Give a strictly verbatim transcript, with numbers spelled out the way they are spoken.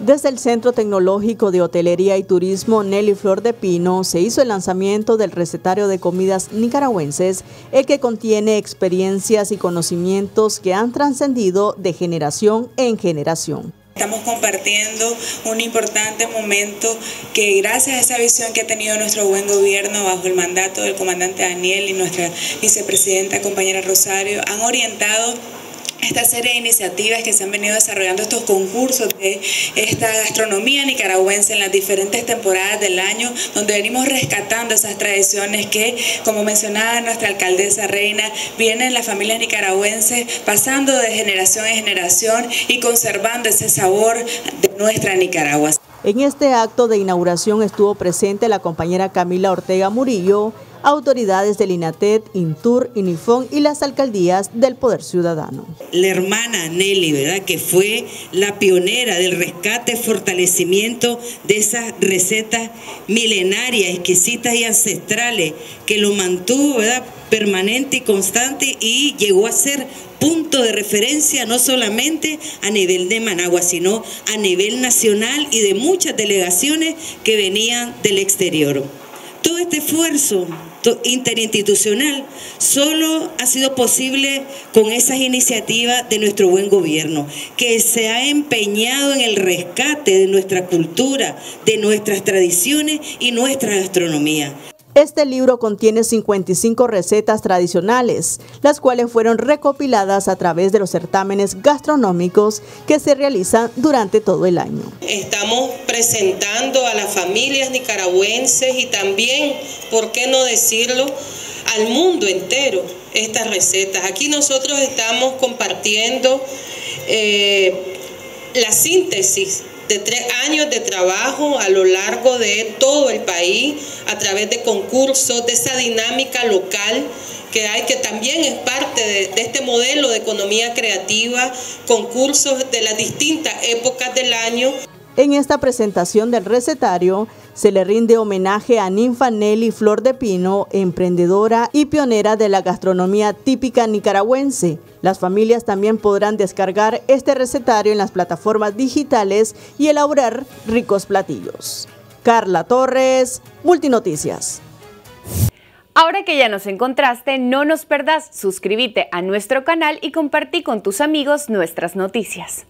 Desde el Centro Tecnológico de Hotelería y Turismo Nelly Flor de Pino se hizo el lanzamiento del recetario de comidas nicaragüenses, el que contiene experiencias y conocimientos que han trascendido de generación en generación. Estamos compartiendo un importante momento que, gracias a esa visión que ha tenido nuestro buen gobierno bajo el mandato del comandante Daniel y nuestra vicepresidenta compañera Rosario, han orientado esta serie de iniciativas que se han venido desarrollando, estos concursos de esta gastronomía nicaragüense en las diferentes temporadas del año, donde venimos rescatando esas tradiciones que, como mencionaba nuestra alcaldesa Reina, vienen las familias nicaragüenses pasando de generación en generación y conservando ese sabor de nuestra Nicaragua. En este acto de inauguración estuvo presente la compañera Camila Ortega Murillo, autoridades del INATED, INTUR, INIFON y las alcaldías del Poder Ciudadano. La hermana Nelly, ¿verdad?, que fue la pionera del rescate, fortalecimiento de esas recetas milenarias, exquisitas y ancestrales, que lo mantuvo, ¿verdad?, permanente y constante, y llegó a ser punto de referencia no solamente a nivel de Managua, sino a nivel nacional y de muchas delegaciones que venían del exterior. Todo este esfuerzo interinstitucional solo ha sido posible con esas iniciativas de nuestro buen gobierno, que se ha empeñado en el rescate de nuestra cultura, de nuestras tradiciones y nuestra gastronomía. Este libro contiene cincuenta y cinco recetas tradicionales, las cuales fueron recopiladas a través de los certámenes gastronómicos que se realizan durante todo el año. Estamos presentando a las familias nicaragüenses y también, ¿por qué no decirlo?, al mundo entero estas recetas. Aquí nosotros estamos compartiendo eh, la síntesis de tres años de trabajo a lo largo de todo el país, a través de concursos, de esa dinámica local que hay, que también es parte de, de este modelo de economía creativa, concursos de las distintas épocas del año. En esta presentación del recetario se le rinde homenaje a Ninfa Nelly Flor de Pino, emprendedora y pionera de la gastronomía típica nicaragüense. Las familias también podrán descargar este recetario en las plataformas digitales y elaborar ricos platillos. Carla Torres, Multinoticias. Ahora que ya nos encontraste, no nos perdás, suscríbete a nuestro canal y compartí con tus amigos nuestras noticias.